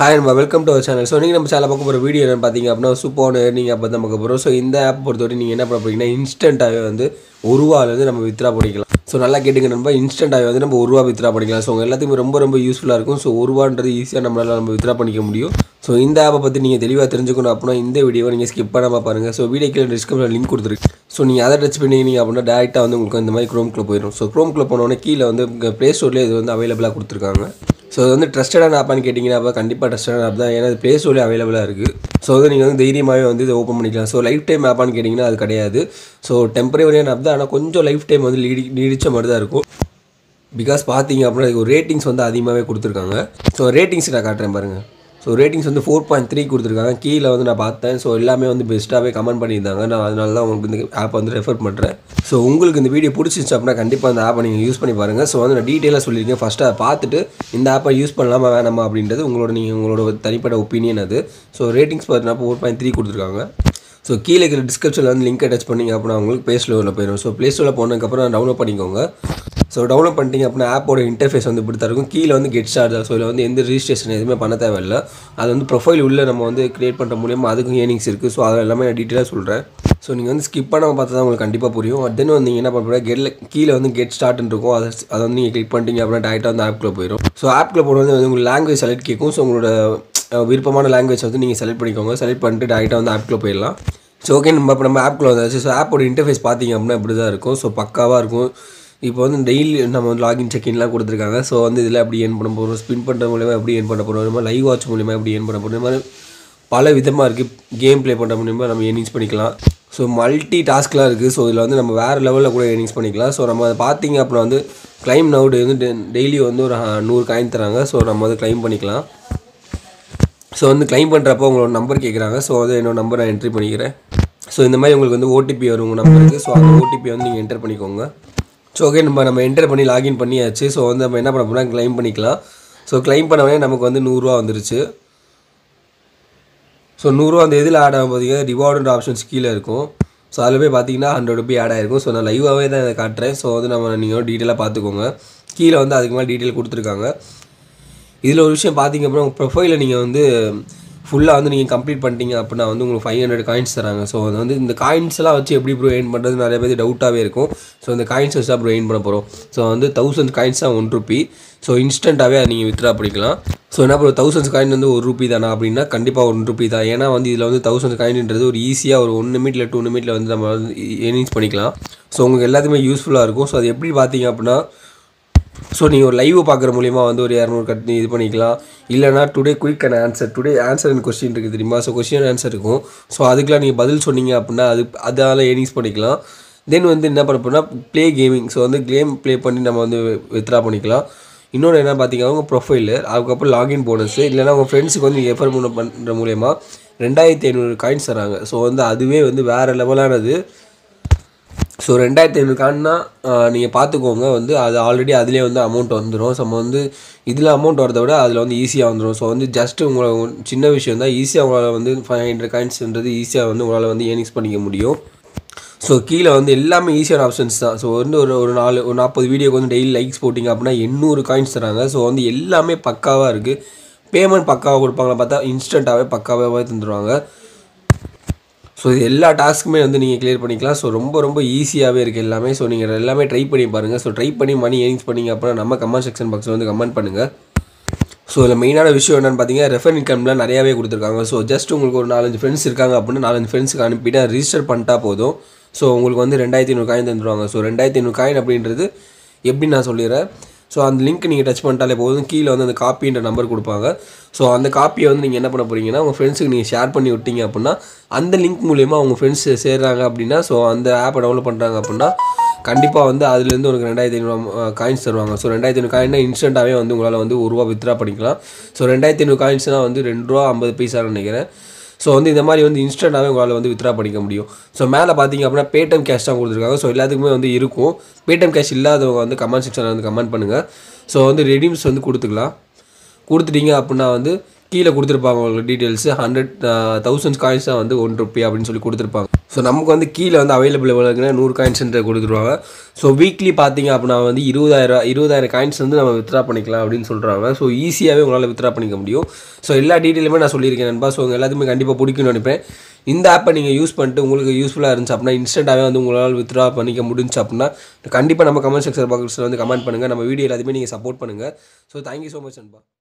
Hi number welcome to our channel. So नहीं நம்ம channel பார்க்க போற வீடியோ என்ன பாத்தீங்க அப்படினா சூப்பர் earning app பத்தி பார்க்க போறோம்। சோ இந்த ஆப் பொறுத்தவரை நீங்க என்ன பண்ண போறீங்கன்னா இன்ஸ்டன்ட்டாவே வந்து ₹1 வந்து நம்ம வித்ரா பண்ணிக்கலாம்। சோ நல்லா கேட்டிங்க நண்பா, இன்ஸ்டன்ட்டாவே வந்து நம்ம ₹1 வித்ரா பண்ணிக்கலாம்। சோ எல்லாத்துக்கும் ரொம்ப ரொம்ப யூஸ்ஃபுல்லா இருக்கும்। சோ ₹1ன்றது ஈஸியா நம்மளால நம்ம வித்ரா பண்ணிக்க முடியும்। சோ இந்த ஆப் பத்தி நீங்க தெளிவா தெரிஞ்சுக்கணும் அப்படினா இந்த வீடியோவை நீங்க ஸ்கிப் பண்ணாம பாருங்க। சோ வீடியோக்கு டிஸ்கிரிப்ஷன்ல லிங்க் கொடுத்திருக்கேன்। சோ நீங்க அதை டச் பண்ணீங்க அப்படினா டைரக்ட்டா வந்து உங்களுக்கு இந்த மாதிரி Chrome குள்ள போயிடும்। சோ Chrome குள்ள போன உடனே கீழ வந்து Play Storeல இது வந்து அவேலபிளா கொடுத்திருக்காங்க। सो वो ट्रस्टडान आपानु केट्टिंगा कंडिप्पा ट्रस्टडान आप तान एना प्ले स्टोर अवेलेबल सो वो धैर्यमावे वंदु इद ओपन पण्णिक्कलाम। सो लाइफ टाइम आपानु केट्टिंगा अदु कडेयादु। सो टेम्परेरी आप तान आना कोंजम लाइफ टाइम वंदु नीडिच्च मारि तान इरुक्कुम। बिकॉज़ पार्थिंगा अपडिना इदु रेटिंग्स वंदु अधिकमावे कोडुत्तिरुक्कांगा। सो रेटिंग्स ना काट्रेन पारुंगा। सो रेटिंग्स वंदु 4.3 कोडुत्तिरुक्कांगा। कीला वंदु ना पार्थेन। सो एल्लामे वंदु बेस्टावे कमेंट पण्णिरुंगांगा। ना अदनाल तान उंगलुक्कु इंद आप वंदु रेफर पण्णறேன்। सो उंगलुक्कु इंद वीडियो पिडिच्चिरुந்துச்சு அப்படினா கண்டிப்பா அந்த ஆப்பை நீங்க யூஸ் பண்ணி பாருங்க। சோ வந்து நான் டீடைலா சொல்லிருக்கேன்। ஃபர்ஸ்ட் அத பார்த்துட்டு இந்த ஆப்பை யூஸ் பண்ணலாமா வேணாமா அப்படின்றது உங்களோட தனிப்பட்ட ஒபினியன் அது। சோ ரேட்டிங்ஸ் பார்த்தா 4.3 கொடுத்திருக்காங்க। சோ கீழ இருக்கிற டிஸ்கிரிப்ஷன்ல வந்து லிங்க் அட்டாச் பண்ணீங்க அப்படினா உங்களுக்கு ப்ளே ஸ்டோர்ல போயிடும்। சோ ப்ளே ஸ்டோர்ல போனதுக்கு அப்புறம் டவுன்லோட் பண்ணிக்கோங்க। சோ டவுன்லோட் பண்ணிட்டீங்க அப்படினா ஆப்போட இன்டர்ஃபேஸ் வந்து இப்படி தான் இருக்கும்। கீழ வந்து கெட் ஸ்டார்ட் தான்। சோ இதுல வந்து எந்த ரெஜிஸ்ட்ரேஷன் எதுமே பண்ண தேவையில்ல। அது வந்து ப்ரொஃபைல் உள்ள நம்ம வந்து கிரியேட் பண்ற மூலமா அதுக்கு ஏர்னிங்ஸ் இருக்கு। சோ அத எல்லாமே நான் டீடைலா சொல்றேன்। சோ நீங்க வந்து ஸ்கிப் பண்ணாம பார்த்தா தான் உங்களுக்கு கண்டிப்பா புரியும்। தென் வந்து நீங்க என்ன பண்றீங்க, கீழ வந்து கெட் ஸ்டார்ட் ன்னு இருக்கும்। அத வந்து நீங்க கிளிக் பண்ணிட்டீங்க அப்படினா டைரக்ட்டா அந்த ஆப்க்குள்ள போயிடும்। சோ ஆப்க்குள்ள போறது உங்களுக்கு லாங்குவேஜ் செலக்ட் கேக்கும்। சோ உங்களோட விருப்பமான லாங்குவேஜ் வந்து நீங்க செலக்ட் பண்ணிக்கோங்க। செலக்ட் பண்ணிட்டு டைரக்ட்டா வந்து ஆப்க்குள்ள போயிடலாம்। சோ ஓகே, நம்ம ஆப்க்குள்ள வந்தாச்சு। சோ ஆப்போட இன்டர்ஃபேஸ் பாத்தீங்க அப்படினா இப்படி தான் இருக்கும்। சோ பக்காவா இருக்கும்। இப்போ வந்து டெய்லி நம்ம லாகின் செக்இன்லாம் கொடுத்துருக்காங்க। ஸோ வந்து இதில் எப்படி ஏர்ன் பண்ண போகிறோம், ஸ்பின் பண்ணுற மூலிமா எப்படி ஏர்ன் பண்ண போகிறோம், நம்ம லைவ் வாட்ச் மூலிமா எப்படி ஏர்ன் பண்ண போகிறோம், இந்த மாதிரி பல விதமாக இருக்குது। கேம் ப்ளே பண்ணுற மூலிமா நம்ம ஏர்னிங்ஸ் பண்ணிக்கலாம்। ஸோ மல்டி டாஸ்க்லாம் இருக்குது। ஸோ இதில் வந்து நம்ம வேறு லெவலில் கூட ஏர்னிங்ஸ் பண்ணிக்கலாம்। ஸோ நம்ம அதை பார்த்தீங்க அப்புறம் வந்து கிளைம் நவுடு வந்து டெய்லி வந்து ஒரு 100 காயின் தராங்க। ஸோ நம்ம வந்து கிளைம் பண்ணிக்கலாம்। ஸோ வந்து கிளைம் பண்ணுறப்போ உங்களோட நம்பர் கேட்குறாங்க। ஸோ வந்து என்னோடய நம்பர் நான் என்ட்ரி பண்ணிக்கிறேன்। ஸோ இந்த மாதிரி உங்களுக்கு வந்து ஓடிபி வரும் உங்கள் நம்பருக்கு। ஸோ அந்த ஓடிபி வந்து நீங்கள் என்டர் பண்ணிக்கோங்க। ஸோ ஓகே, நம்ம என்டர் பண்ணி லாகின் பண்ணியாச்சு। ஸோ வந்து நம்ம என்ன பண்ண போனால் கிளைம் பண்ணிக்கலாம்। ஸோ கிளைம் பண்ணவே நமக்கு வந்து ₹100 வந்துருச்சு। ஸோ ₹100 அந்த இதில் ஆட் ஆகும் பார்த்தீங்கன்னா ரிவார்டு ஆப்ஷன்ஸ் கீழே இருக்கும்। ஸோ அதில் போய் பார்த்தீங்கன்னா ₹100 ஆட் ஆகிருக்கும்। ஸோ நான் லைவாகவே தான் இதை காட்டுறேன்। ஸோ வந்து நம்ம நீங்கள் டீட்டெயிலாக பார்த்துக்கோங்க। கீழே வந்து அதுக்கு மேலே டீட்டெயில் கொடுத்துருக்காங்க। இதில் ஒரு விஷயம் பார்த்தீங்க அப்புறம் உங்கள் ப்ரொஃபைலில் நீங்கள் வந்து ஃபுல்லாக வந்து நீங்கள் கம்ப்ளீட் பண்ணிட்டீங்க அப்படின்னா வந்து உங்களுக்கு 500 காயின்ஸ் தராங்க। ஸோ அது வந்து இந்த காயின்ஸ்லாம் வச்சு எப்படி ப்ரோ ஏர்ன் பண்ணுறது நிறைய பேர் டவுட்டாகவே இருக்கும்। ஸோ இந்த காயின்ஸ் வச்சு தான் ப்ரோ ஏர்ன் பண்ண போகிறோம்। ஸோ வந்து 1000 காயின்ஸ் தான் ₹1। ஸோ இன்ஸ்டன்ட்டாகவே அதை நீங்கள் வித்ரா பண்ணிக்கலாம்। ஸோ என்ன ப்ரோ 1000 காயின் வந்து ₹1 தானா அப்படின்னா கண்டிப்பாக ₹1 தான்। ஏன்னா வந்து இதில் வந்து 1000 காயின்ன்றது ஒரு ஈஸியாக ஒரு 1 நிமிட்டில் 2 நிமிட்டில் வந்து நம்ம வந்து ஏர்னிங்ஸ் பண்ணிக்கலாம்। ஸோ உங்களுக்கு எல்லாத்துக்குமே யூஸ்ஃபுல்லாக இருக்கும்। ஸோ அது எப்படி பார்த்தீங்க அப்படின்னா ஸோ நீங்கள் ஒரு லைவ் பார்க்குற மூலிமா வந்து ஒரு 200 கட்டி இது பண்ணிக்கலாம்। இல்லைனா today quick and answer, today answer and question இருக்குது தெரியுமா? ஸோ கொஸ்டின் ஆன்சர் இருக்கும்। ஸோ அதுக்கெலாம் நீங்கள் பதில் சொன்னீங்க அப்படின்னா அதால் ஏர்னிங்ஸ் பண்ணிக்கலாம்। தென் வந்து என்ன பண்ணப்போனா ப்ளே கேமிங், ஸோ வந்து கேம் ப்ளே பண்ணி நம்ம வந்து வித்ரா பண்ணிக்கலாம்। இன்னொன்று என்ன பார்த்தீங்கன்னா உங்கள் ப்ரொஃபைலு, அதுக்கப்புறம் லாகின் போனஸு, இல்லைனா உங்கள் ஃப்ரெண்ட்ஸுக்கு வந்து நீங்கள் ரெஃபர் பண்ணுற மூலமா 2500 காயின்ஸ் தராங்க। ஸோ வந்து அதுவே வந்து வேறு லெவலானது। ஸோ 2500 காயின்னா நீங்கள் பார்த்துக்கோங்க வந்து அது ஆல்ரெடி அதிலே வந்து அமௌண்ட் வந்துடும்। ஸோ நம்ம வந்து இதில் அமௌண்ட் வரதை விட அதில் வந்து ஈஸியாக வந்துடும்। ஸோ வந்து ஜஸ்ட்டு உங்களை சின்ன விஷயம் தான், ஈஸியாக உங்களால் வந்து 500 காயின்ஸ்ன்றது ஈஸியாக வந்து உங்களால் வந்து ஏர்னிங்ஸ் பண்ணிக்க முடியும்। ஸோ கீழே வந்து எல்லாமே ஈஸியான ஆப்ஷன்ஸ் தான்। ஸோ வந்து ஒரு 40 வீடியோக்கு வந்து டெய்லி லைக்ஸ் போட்டிங்க அப்படின்னா ₹800 காயின்ஸ் தராங்க। ஸோ வந்து எல்லாமே பக்காவாக இருக்குது। பேமெண்ட் பக்காவாக கொடுப்பாங்களா பார்த்தா இன்ஸ்டண்ட்டாகவே பக்காவாகவே தந்துடுவாங்க। ஸோ இது எல்லா டாஸ்க்குமே வந்து நீங்கள் கிளியர் பண்ணிக்கலாம்। ஸோ ரொம்ப ரொம்ப ஈஸியாகவே இருக்குது எல்லாமே। ஸோ நீங்கள் எல்லாமே ட்ரை பண்ணி பாருங்கள்। ஸோ ட்ரை பண்ணி மணி ஏர்னிங்ஸ் பண்ணிங்க அப்படின்னா நம்ம கமெண்ட் செக்ஷன் பாக்ஸில் வந்து கமெண்ட் பண்ணுங்கள்। ஸோ இதில் மெயினான விஷயம் என்னென்னு பார்த்தீங்கன்னா ரெஃபர் இன்கம்லாம் நிறையாவே கொடுத்துருக்காங்க। ஸோ ஜஸ்ட் உங்களுக்கு ஒரு 4-5 ஃப்ரெண்ட்ஸ் இருக்காங்க அப்படின்னா 4-5 ஃப்ரெண்ட்ஸுக்கு அனுப்பிட்டு ரிஜிஸ்டர் பண்ணிட்டா போதும்। ஸோ உங்களுக்கு வந்து 2500 காயின் தந்துடுவாங்க। ஸோ 2500 காயின் அப்படின்றது எப்படி நான் சொல்லிடுறேன்। ஸோ அந்த லிங்க் நீங்கள் டச் பண்ணிட்டாலே போதும் கீழே வந்து அந்த காப்பின்ற நம்பர் கொடுப்பாங்க। ஸோ அந்த காப்பியை வந்து நீங்கள் என்ன பண்ண போகிறீங்கன்னா உங்கள் ஃப்ரெண்ட்ஸுக்கு நீங்கள் ஷேர் பண்ணி விட்டீங்க அப்படின்னா அந்த லிங்க் மூலிமா உங்கள் ஃப்ரெண்ட்ஸ் சேர்றாங்க அப்படின்னா ஸோ அந்த ஆப்பை டவுன்லோட் பண்ணுறாங்க அப்படின்னா கண்டிப்பாக வந்து அதுலேருந்து உங்களுக்கு 2500 காயின்ஸ் தருவாங்க। ஸோ 2500 காயின்னா இன்ஸ்டன்ட்டாகவே வந்து உங்களால் வந்து ₹1 வித்ரா பண்ணிக்கலாம்। ஸோ 2500 காயின்ஸ்னால் வந்து ₹2.50 நினைக்கிறேன்। ஸோ வந்து இந்த மாதிரி வந்து இன்ஸ்டன்ட்டாகவே உங்களால் வந்து வித்ரா பண்ணிக்க முடியும்। ஸோ மேலே பார்த்தீங்க அப்படின்னா பேடிஎம் கேஷ் தான் கொடுத்துருக்காங்க। ஸோ எல்லாத்துக்குமே வந்து இருக்கும்। பேடிஎம் கேஷ் இல்லாதவங்க வந்து கமெண்ட் செக்ஷனில் வந்து கமெண்ட் பண்ணுங்கள்। ஸோ வந்து ரெடீம்ஸ் வந்து கொடுத்துக்கலாம்। கொடுத்துட்டீங்க அப்படின்னா வந்து கீழே கொடுத்துருப்பாங்க உங்களுக்கு டீட்டெயில்ஸு 100 1000 காயின்ஸ் தான் வந்து ₹1 அப்படின்னு சொல்லி கொடுத்துருப்பாங்க। ஸோ So நமக்கு வந்து கீழ வந்து अवेलेबल எவ்வளவுக்குனா 100 காயின்ஸ் சென்டர் கொடுத்துருவாங்க சோ வீக்லி பாத்தீங்க அப்படினா வந்து 20000 காயின்ஸ் வந்து நம்ம வித்ரா பண்ணிக்கலாம் அப்படினு சொல்றாங்க சோ ஈஸியாவே உங்களால வித்ரா பண்ணிக்க முடியும் சோ எல்லா டீடைலுமே நான் சொல்லி இருக்கேன் நண்பா சோ எல்லாத்துக்கும் கண்டிப்பா பிடிக்கும்னு நினைப்பேன் இந்த ஆப்பை நீங்க யூஸ் பண்ணிட்டு உங்களுக்கு யூஸ்ஃபுல்லா இருந்துச்சு அப்படினா இன்ஸ்டன்ட்டாவே வந்து உங்களால வித்ரா பண்ணிக்க முடிஞ்சு அப்படினா கண்டிப்பா நம்ம கமெண்ட் செக்ஷன் பாக்ஸ்ல வந்து கமெண்ட் பண்ணுங்க நம்ம வீடியோ எல்லாத்தையும் நீங்க சப்போர்ட் பண்ணுங்க so thank you so much நண்பா